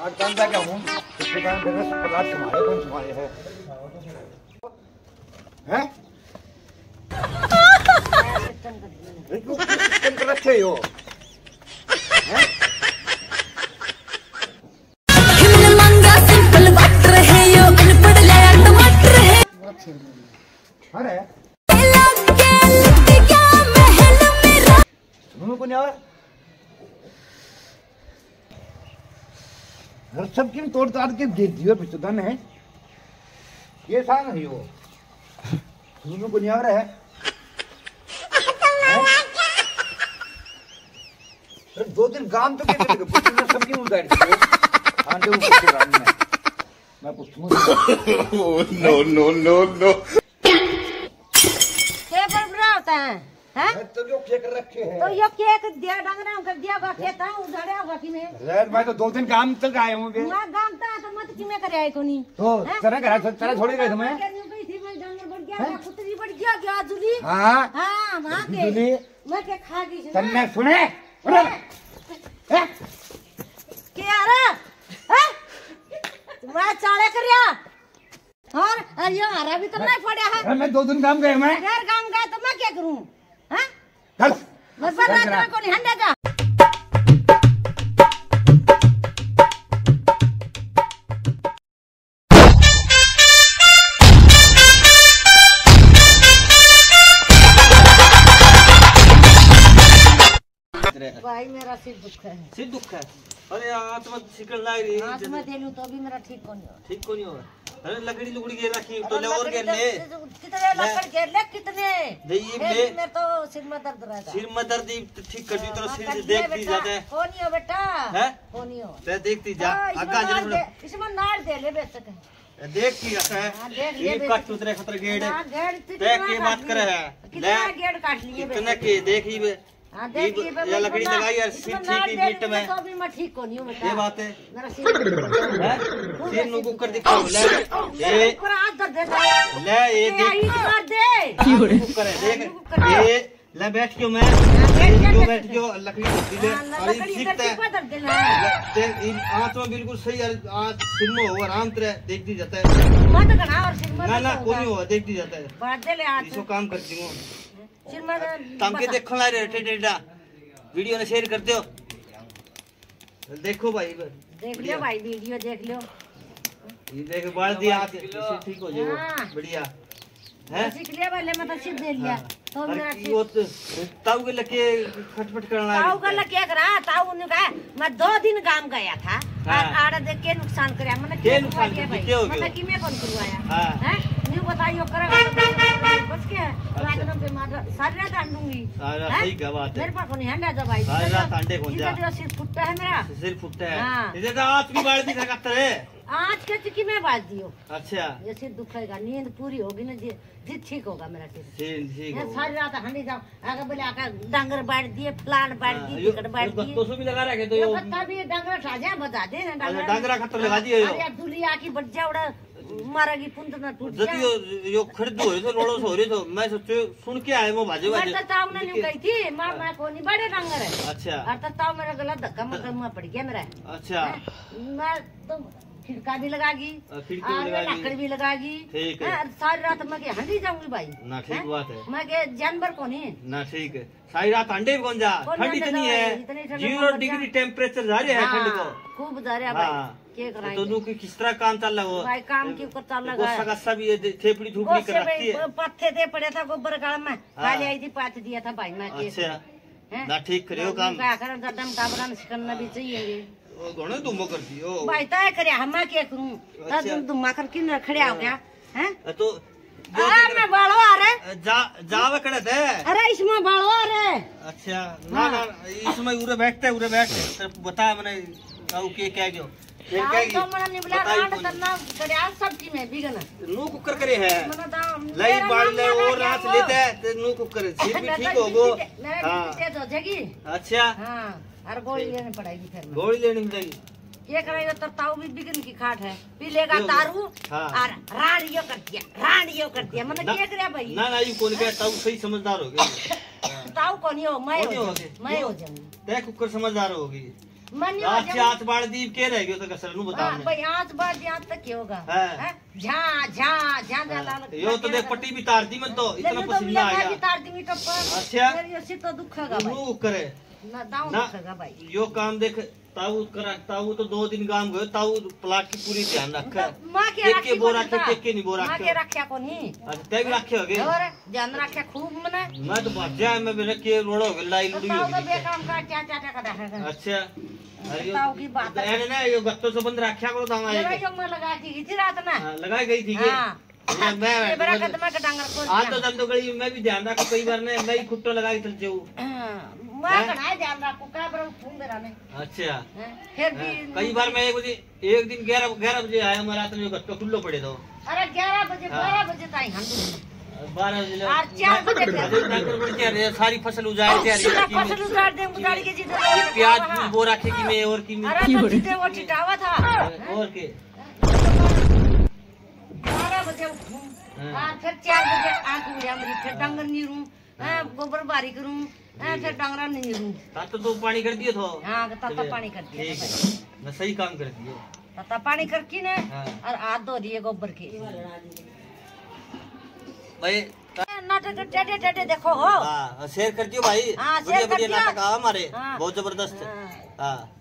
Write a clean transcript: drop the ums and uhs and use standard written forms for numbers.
हो अरे हर सब की तोड़ ताड़ के दे दियो पिछुदन है ये सांग है वो सुनो बुनियावर है अरे दो दिन काम तो कैसे लगे पिछुदन सब की उल्टा है आंटे ऊपर के राम में मैं पूछूं नो नो नो नो ये पर बना होता है हैं तो यो केक रखे हैं तो यो केक दिया डांगना हम कर दिया बाकी था उधड़या बाकी में रे भाई तो दो दिन काम तक आए होंगे ना काम था तो मत किमे करे आए कोनी तो तरह करा तरह छोड़ गए तुम्हें डांगर बढ़ गया कुत्ती बढ़ गया क्या जुली हां हां मां के जुली मैं के खा गई तुमने सुने हैं के अरे हैं तुम्हारा चाले करया और अरे हमारा भी करना पड़या है मैं दो दिन काम गए मैं घर काम गए तो मैं क्या करूं हां चल बस राजा को नहीं हंडेगा भाई मेरा सिर दुख है अरे आत्मा सिकल लाग रही है आत्मा दे लूं तो भी मेरा ठीक कोनी हो अरे लकड़ी लुकड़ी के रखी तो ले और के ले कितने लकड़ के ले कितने ये मेरे तो सिर में दर्द रहता सिर में दर्द ठीक कर दी तो सिर से देखती जाता है कोनी हो बेटा हैं कोनी हो ते देखती जा आगा जरा इसमें नाड़ दे ले बेच सके देख की रखा है ये काट उतरे खतरे गेड़ देख की बात करे है कितना गेड़ काट लिए कितने के देखी ये लकड़ी लगाई यार सिर ठीक मिनट में तो भी मैं ठीक कोनी हूं बेटा ये बात है मेरा सिर नु को कर दिखाओ ले ये पूरा हाथ धर दे ले ये मार दे को करे देख ये ले बैठ क्यों मैं बैठ क्यों लकड़ी दिले और ये ठीक है इन हाथ में बिल्कुल सही यार हाथ सिर में हो आराम तरह देख दी जाता है मत करा और सिर में ना ना कोनी हो देख दी जाता है बात दे ले हाथ इसको काम कर दूंगा तमके देखो ला रे टेडा वीडियो ने शेयर कर दियो देखो भाई देख लियो भाई वीडियो देख लियो ये देख बाल दिया ठीक हो जाएगा बढ़िया हैं सीख लिया पहले मैं तो सीख दे लिया तो मेरा वो ताऊ के लगे खटपट करना ताऊ का लगे करा ताऊ ने कहा मैं 2 दिन काम गया था और आड़ा देख के नुकसान करया मैंने के नुकसान किया मैंने कि मैं कौन करवाया हैं न्यू बताइयो करेगा बस के रात में बीमार सारी रात अंडूंगी सारा सही का बात है मेरे पास नहीं अंडा जा भाई सारी रात अंडे कौन जा तेरा सिर फुटता है मेरा सिर फुटता है इधर तो आज भी बाढ़ दिखा करता है आज के चिकी में बाढ़ दियो अच्छा ये सिर दुखेगा नींद पूरी होगी ना जी जी ठीक होगा मेरा सिर ठीक है सारी रात हंडी जाऊं आगे बोले आका डांगर बाढ़ दिए प्लान बाढ़ दिए टिकट बाढ़ दिए तो 200 भी लगा रखे तो ये पत्ता भी डांगर खा जा बता दे डांगर खतर लगा दिए अरे दुलिया की बच जा उड़ा मारा की पुंत ना टूट जा जदियो यो खरीदो हो तो लोड़ो हो रे तो मैं सोचो सुन के आए मो भाजे भाजे मैं ताऊ ने कही थी मां मैं कोनी बड़े डांगर है अच्छा अर्थात ताऊ मेरा गला धक्का मगरमा पड़ गया मेरा अच्छा मैं तो खिड़का भी लगागी और लकड़ भी लगागी हां सारी रात मैं के हंडी जाऊंगी भाई ना ठीक बात है मैं के जानवर कोनी ना ठीक है सारी रात अंडे भी कौन जा ठंड इतनी है 0 डिग्री टेंपरेचर जा रहा है ठंड को खूब जा रहा भाई के कराएंगे तो दोनों की किस तरह काम चल रहा हो भाई काम क्यों कर चल रहा है गोसा गस्सा भी थेपड़ी थूपड़ी कर रखी है पत्ते दे पड़े था गोबर काल में काली आई थी पाच दिया था भाई मैं के अच्छा ना ठीक करियो काम का कर दम टाबरन करना भी चाहिए ओ घणो धुम्मा कर दियो भाई तय करे हम के करूं तब धुम्मा करके न खड़े हो गया हैं तो मैं बालो आ रे जा जावे खड़े थे अरे इसमें बालो आ रे अच्छा ना ना इसमें उरे बैठते बताया मैंने ताऊ के क्या गयो ये क्या तो मना नहीं बुला रात करना कड़िया सब्जी में भी गना नु कुकर करे है लाई बाल ले और रात लेते है नु कुकर सिर भी ठीक होगो हां तेज हो जाएगी अच्छा हां और गोली लेनी पड़ेगी फिर गोली लेनी पड़ेगी ये कराएगा तो ताऊ भी बिगन की खाट है पी लेगा दारू और राडियो कर दिया मैंने क्या करया भाई ना ना यू कोनी के ताऊ सही समझदार होगे ताऊ कोनी हो मैं हो जाऊंगी तय कुकर समझदार होगी दीप के रह गयो तो बताओ भाई आज तक के होगा झा झा झा यो तो देख पट्टी भी तार दी मन तो इतना पसीना आ गया तार दी मीटर पर। अच्छा यो से तो दुखेगा भाई रू करे ना दाऊ दुखेगा भाई यो काम देख ताऊ करा ताऊ तो 2 दिन काम गयो ताऊ प्लाट की पूरी ध्यान रखा देख के बोरा के नहीं बोरा के रखया कोनी अरे तय रखे होगे और ध्यान रखे खूब मने मैं तो भज्या मैं मेरे के रोड़ो लाई लुड़ी ताऊ बे काम का क्या क्या का रखा। अच्छा अरे ताऊ की बात है ना यो गत्तो से बंद रखया को दावा है यो मैं लगा दी थी रात ना लगाई गई थी के मैं मेरा कदम का डांगर को आ तो दम तो गई मैं भी ध्यान रखो कई बार ने मैं ही खुट्टो लगा के चल जाऊं मैं कढ़ाई ध्यान रखो का बरो घूम मेरा में। अच्छा फिर भी कई बार मैं एक दिन 11 बजे आया मैं रात में गट्टो खुल्लो पड़े दो अरे 11 बजे 12 बजे ताई हम 12 बजे और 4 बजे तक क्या सारी फसल उजाड़ दे फसल उजाड़ दे उजाड़ के जी प्याज वो रखे की मैं और की अरे वो टिटावा था और के 12 बजे उठूं और फिर 4 बजे आंख उड़िया मेरी फिर डांगर नीरू गोबर बारी करूं फिर डांगरा नहीं रू तो पानी कर दियो थो। हां तो पानी कर दियो ठीक है मैं सही काम कर दियो तो पानी करकी ने और हाथ धो दिए गोबर के भाई नाटक टेढ़े टेढ़े देखो हो शेयर कर दियो भाई। हां शेयर कर दियो नाटक हमारे बहुत जबरदस्त। हां